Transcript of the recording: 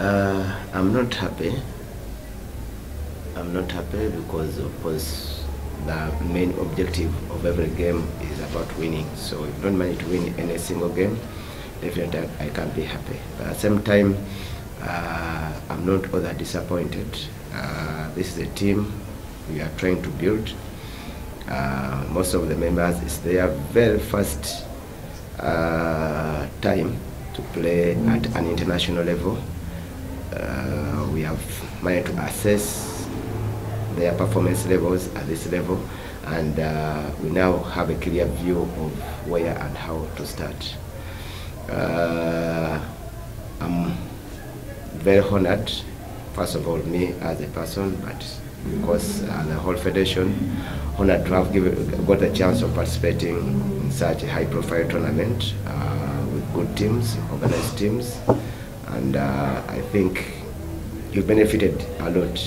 I'm not happy. I'm not happy because, of course, the main objective of every game is about winning. So if you don't manage to win any single game, definitely I can't be happy. But at the same time, I'm not all that disappointed. This is a team we are trying to build. Most of the members, it's their very first time to play at an international level. We have managed to assess their performance levels at this level, and we now have a clear view of where and how to start. I'm very honored, first of all, me as a person, but because the whole federation honored to have got the chance of participating in such a high-profile tournament with good teams, organized teams, and I think you benefited a lot.